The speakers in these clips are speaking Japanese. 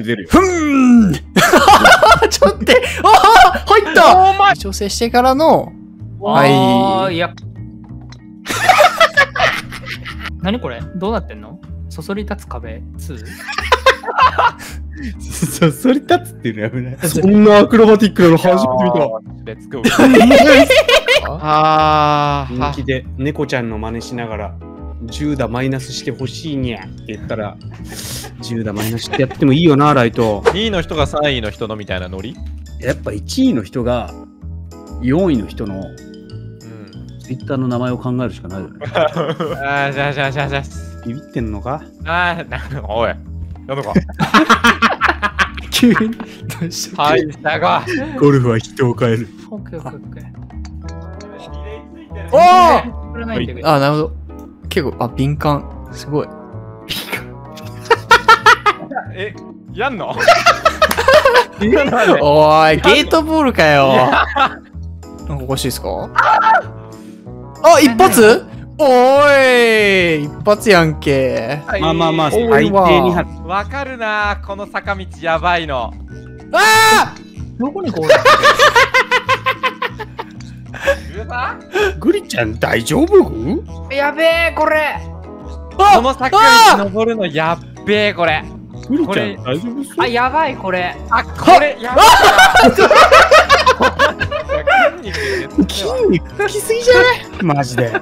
出るよ。ふーんちょっと待って、あー入った調整してからの、はい。いや。何これどうなってんのそそり立つ壁 2？ そそり立つっていうのやめない。そんなアクロバティックなの初めて見た。あー、人気で猫ちゃんの真似しながら。10打マイナスしてほしいにゃって言ったら10打マイナスしてやってもいいよなライト。2位の人が3位の人のみたいなノリ。やっぱ1位の人が4位の人のツイッターの名前を考えるしかないよね。ああじゃあじゃあじゃあじゃあビビってんのか。ああなんかおいなんとか急にどうしたはいだがゴルフは人を変える。オッケーオッケーオッケー。おおあなるほど。結構、あ、敏感。すごい。敏感。え、やんのおい、ゲートボールかよ。なんかおかしいですかあ、一発おーい一発やんけ。まあまあまあ、最低2発。わかるな、この坂道やばいの。ああどこにこうだグリちゃん大丈夫？やべえこれ。この坂道登るのやっべえこれ。グリちゃん大丈夫？あやばいこれ。あこれやばい。筋肉つきすぎじゃない？マジで。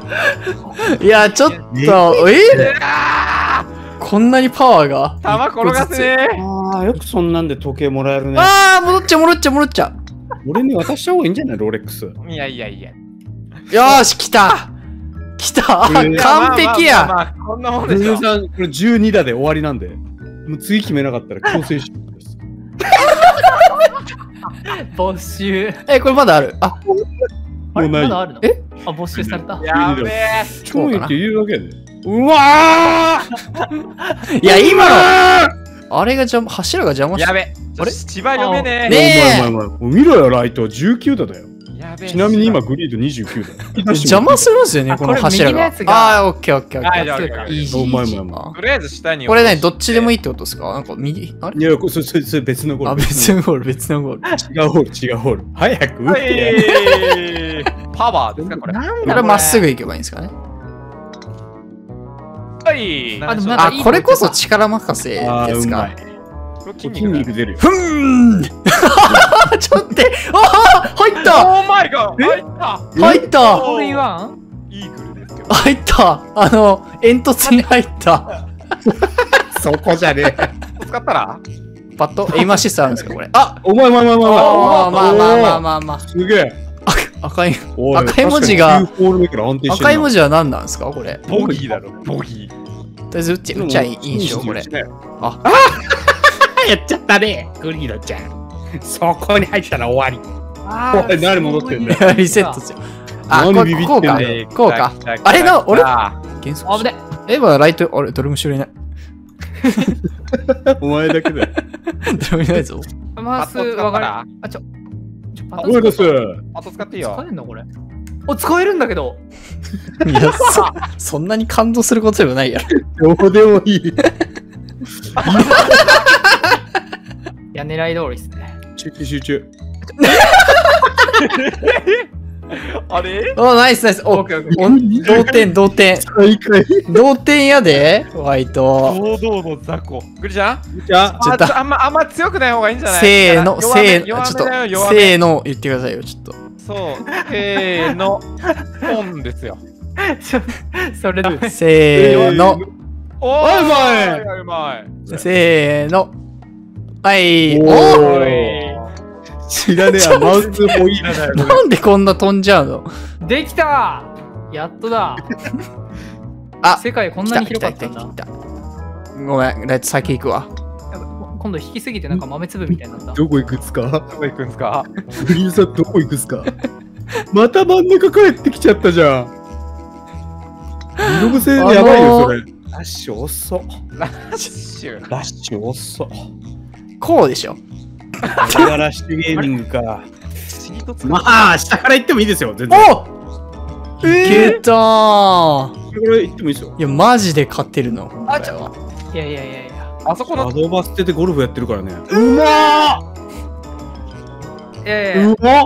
いやちょっとこんなにパワーが。玉転がすね。ああよくそんなんで時計もらえるね。ああ戻っちゃ戻っちゃ戻っちゃ。俺に渡した方がいいんじゃないローレックス。いやいやいや。よーし、来た来た完璧やこんなもんでしょ。これ12打で終わりなんで、もう次決めなかったら強制終了です。募集。え、これまだあるあもうない。まだあるのえあ、募集された。やべえ超いいって言うだけで。うわーいや、今のあれが邪魔、柱が邪魔してやべあれ芝読めねえねえお前お前見ろよライト19打だよ。ちなみに今グリード29だ。邪魔するんですよねこの柱が。ああオッケーオッケーオッケー。お前お前お前。とりあえず下に。これねどっちでもいいってことですか。なんか右あれ。いやこれそれ別のゴール。あ別のゴール別のゴール。違うホール違うホール。早く打って。パワーですかこれ。これまっすぐ行けばいいんですかね。はい。あこれこそ力任せですか。筋肉出るよ。ふーんちょっと待ってあー入ったオーマイガー入ったホールインワンイーグルですけど入った煙突に入ったそこじゃねえ使ったらパッとエイマシスターあるんですかこれ。あお前お前お前お前まあまあまあすげえ赤い文字が赤い文字は何なんですかこれ。ボギーだろボギー。とりあえず打っちゃいいんでしょこれ。あっやっちゃったねグリードちゃん。そこに入ったら終わり。おい何戻ってんだよ。リセットすよ。あこうかこうか。あれの俺減速危ねえ。今ライト俺どれも知らない。お前だけだよ。どれもいないぞ。マスわからん。あパッと使って。パッと使っていいよ。使えるのこれ。お使えるんだけど。いやそんなに感動することでもないやろ。どうでもいい。いや狙い通りですね。集中集中。あれ？おナイスナイス。お同点同点。同点やで。ホワイト。堂々の雑魚。グリちゃん？ちょっとあんま強くない方がいいんじゃない？せーのせーのちょっとせーの言ってくださいよちょっと。そうせーのポンですよ。それでせーの。おうまい。せーの。はい、おい知らねえマウスもいいな。なんでこんな飛んじゃうの。できたやっとだ。あ世界こんなに広かったんだ。ごめん、ライト先行くわ。今度引きすぎてなんか豆粒みたいになった。どこ行くっすかどこ行くんすかグリーンさんどこ行くっすかまた真ん中帰ってきちゃったじゃん。16戦やばいよそれ。ラッシュ遅っ。ラッシュ遅っ。こうでしょ。だからシュゲーミングか。まあ下から行ってもいいですよ。全然。おいけたー。これ行ってもいいですよ。いやマジで勝ってるの。あちょっと。いやいやいやいや。あそこのアドバステでゴルフやってるからね。うまっ、うまっ、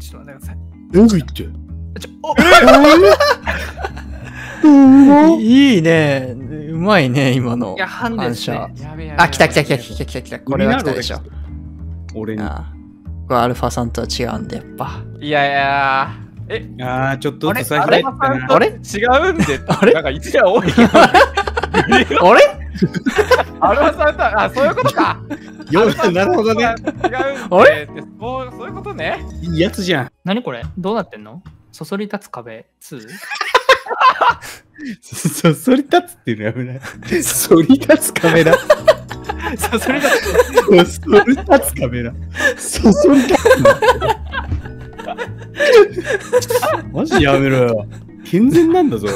ちょっと待ってください。えぐいって、いいね、うまいね、今の反射。あ、来た来た来た来た来た来た、これは来たでしょ。俺にアルファさんとは違うんで、やっぱ。いやいや、ああ、ちょっとずつ最初あれ違うんで、なんか一が多いけど。あれアルファさんとは、あ、そういうことか。なるほどね。違うんでって、そういうことね。いいやつじゃん。何これ、どうなってんの？そそり立つ壁 2？ そそり立つっていうのやめない。そそり立つカメラ。そそり立つ。そそり立つカメラ。そそり立つ。マジやめろよ。健全なんだぞ。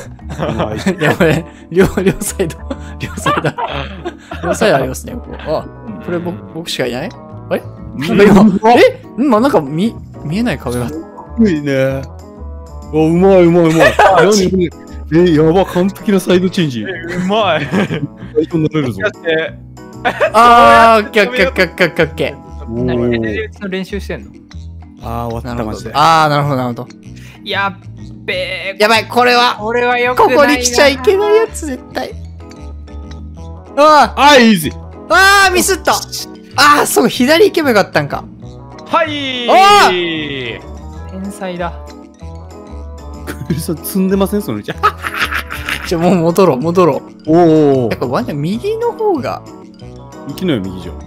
やばい。両サイド。両サイド。両サイドありますね。あ、これ僕しかいない？あれ？え？今なんか見えない壁が。いいね。お、うまい、うまい、うまい。やば、完璧なサイドチェンジ。うまい。最強になれるぞ。あー、オッケーオッケーオッケーオッケーオッケー。何、LDHの練習してんの？あー、終わった、マジで。あー、なるほど、なるほど。やっべー。やばい、これは、ここに来ちゃいけないやつ、絶対。あー、あー、イージー。あー、ミスった。あー、そう、左行けばよかったんか。はいー。あー。天才だ。積んでませんそのうち。じゃもう戻ろう。おお。やっぱワンちゃん右の方が。行きのよ右じゃん。い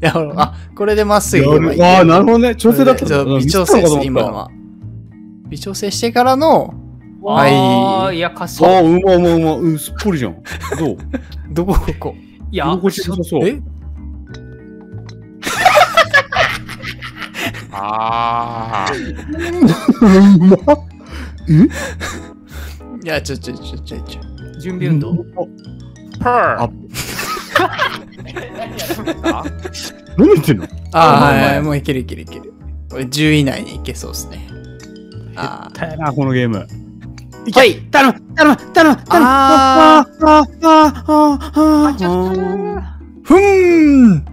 やあ、これでまっすぐ。ああ、なるほどね、調整だった。微調整して今のは。微調整してからの。はい。いやかそう。ああ、うまうまうま、うん、すっぽりじゃん。どう？どこここ。いや。え？ああ。いや、ちょ。準備運動。パー。何言ってんの？ああ、もういける。これ10以内にいけそうですね。ああ。大変なこのゲーム。はい。頼む。ああ。ふん。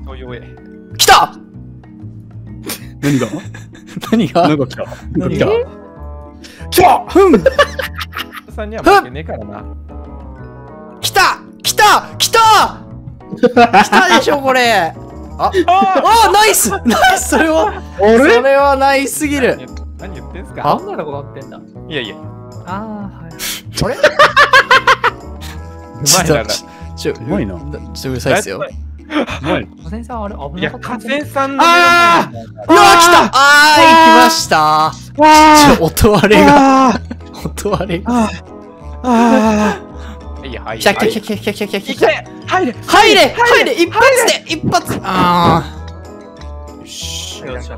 来た。何が来たさんには負けねえからな。来たでしょ、これ。あ、ナイスそれはナイスすぎる。何言ってんすか？あんなのことってんだ。いや。ああ、はい。あれ？うまいな。ちょっとうるさいっすよ。k4senさん、あれ危なかった。k4senさんの。ああ、来た。行きました。音割れが。来た。入れ。一発で。ああ。よし。よし。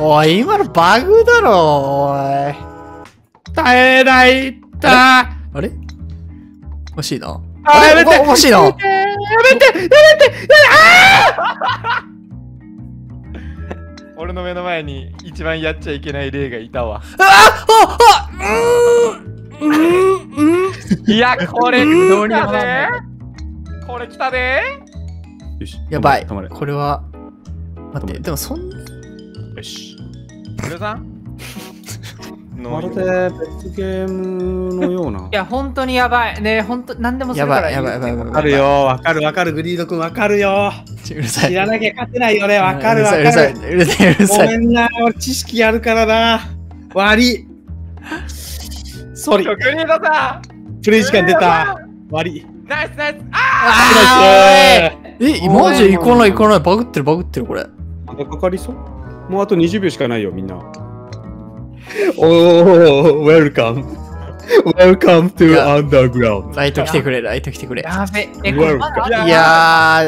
おい、今のバグだろ。おい。耐えないったー。あれ欲しいな。あ、やめて欲しいな。やめてあー俺の目の前に一番やっちゃいけない例がいたわ。いや、これどうにもね。これ来たで。よし。やばい。これは。待って、でもそんな。よし。俺さんまるで別ゲームのような。いや、本当にやばい。ねえ、本当何でもするから。やばい。わかるよ、わかる、グリード君わかるよ。知らなきゃ勝てないよね、わかる。うるさい。ごめんな、俺知識やるからな。悪い。ソリ。グリードさん。プレイ時間出た。悪い。ナイス。ああ。え、マジで行かない。バグってるこれ。まだかかりそう。もうあと20秒しかないよ、みんな。おー、Welcome to Underground。ライト来てくれ、やべ、いや、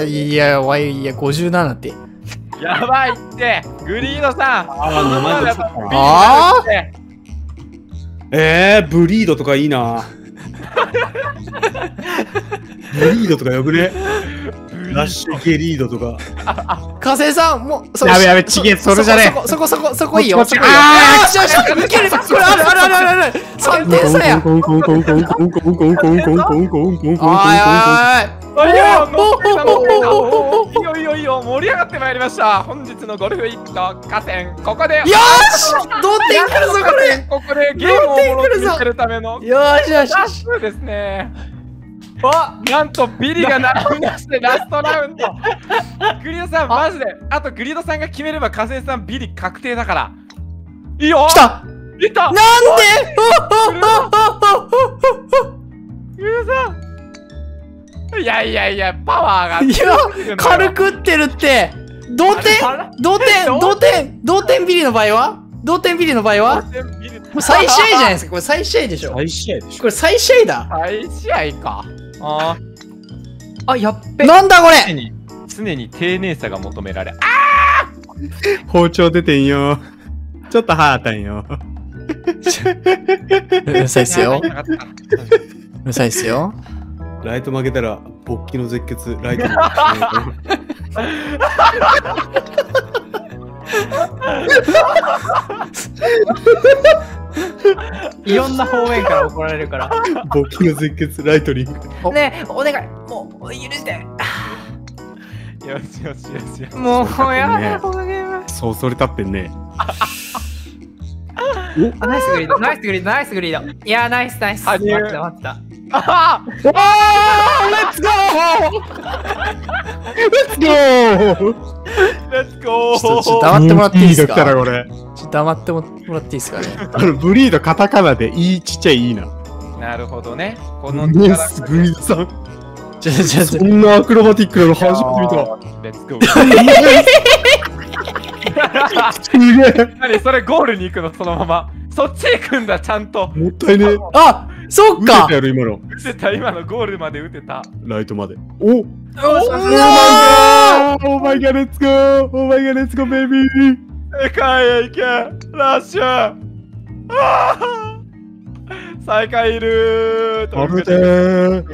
57って。やばいって、グリードさん。あブリードとかいいな。ブリードとかよくね。ブリラッシュゲリードとか。加瀬さん、もう、やべやべ、ちげえ、それじゃねえ。そこいいよ。ああ、よし、抜ける。これある。3点差や。いよいよいよ、盛り上がってまいりました。本日のゴルフ一家戦、ここで。よし、同点来るぞ、これ。ここでゲームを盛り上げるための。よし。そうですね。なんとビリが並び出してラストラウンド。グリードさんマジで、あとグリードさんが決めれば加瀬さんビリ確定だから。いいよ。来た来た。なんでグリードさん、いやパワーが軽くってるって。同点ビリの場合は再試合じゃないですか。これ再試合でしょ。これ再試合だ。再試合か。あ、やっべ。なんだこれ。常に丁寧さが求められ。ああ。包丁出てんよ。ちょっと歯当たんよ。うるさいっすよ。うるさいっすよ。ライト負けたら勃起の絶血。ライト。いろんな方面から怒られるから。勃起の絶血ライトリング。ねえ、お願い、もう許して。よし。もうやだ。そうそれ立ってんね。ナイスグリード。いやナイス。待った。ああ、レッツゴー。ちょっと黙ってもらっていいですか。ブリードカタカナでいいちっちゃいいいな。なるほどね。このグリードさん。そんなアクロバティックなの初めて見た。レッツゴー。何それ、ゴールに行くのそのまま。そっち行くんだ、ちゃんと。もったいねえ。あ、そっか。打てた、今のゴールまで打てた。ライトまで。おっ、オーマイガー、レッツゴー、ベイビー。世界へ行け、ラッシュ。最下位いるー。食べてー。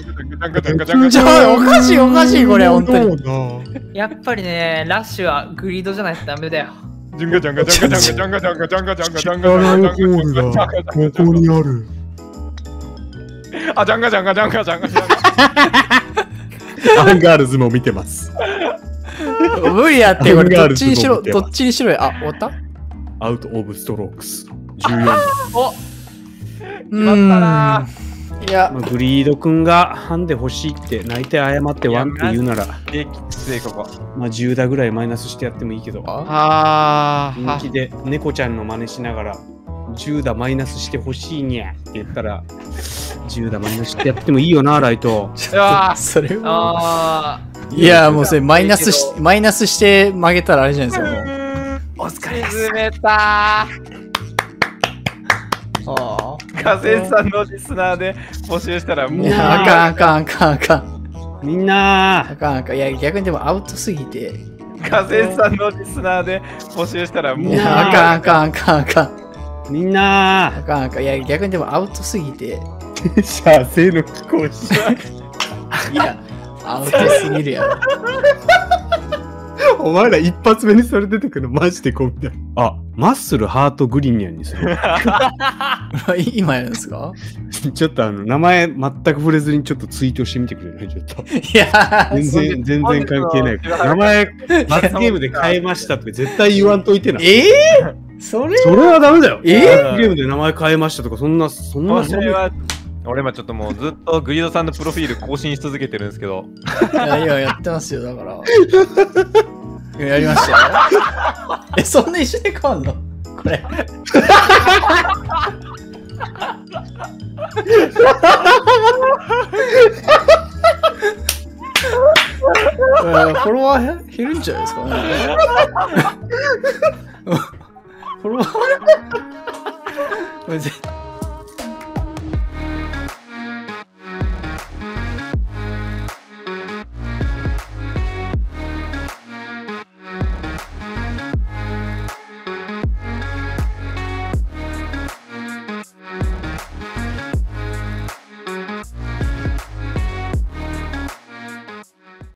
じゃあ、おかしい、これ、本当に。やっぱりね、ラッシュはグリードじゃないとダメだよ。アンガールズも見てます。無理やって、これどっちにしろ。あ、終わった？アウトオブストロークス。14番。お！決まったな。いや、グリード君がハンで欲しいって泣いて謝ってワンって言うなら、まあ10打ぐらいマイナスしてやってもいいけど、人気で猫ちゃんの真似しながら10打マイナスしてほしいにゃって言ったら10打マイナスしてやってもいいよな、ライト。それはいや、もうそれマイナスして曲げたらあれじゃないですか。お疲れ詰めた。加瀬さんのリスナーで募集したらもうあかん。みんなあかん。いや、逆にでもアウトすぎて。加瀬さんのリスナーで募集したらもうあかん。みんなあかん。いや、逆にでもアウトすぎて。射精の気候しない。いや、アウトすぎるやろ。お前ら一発目にそれ出てくるのマジでこうだ。あ、マッスルハートグリニャンにする。今やるんですか。ちょっと名前全く触れずにちょっとツイートしてみてくれない。ちょっといや全然関係ない。名前罰ゲームで変えましたとか絶対言わんといてな。それはダメだよ。ゲームで名前変えましたとかそんな俺今ちょっともうずっとグリードさんのプロフィール更新し続けてるんですけど。いややってますよ、だからやりましたよ。そんな一緒で変わんのこれ。フォロワー減るんじゃないですかね。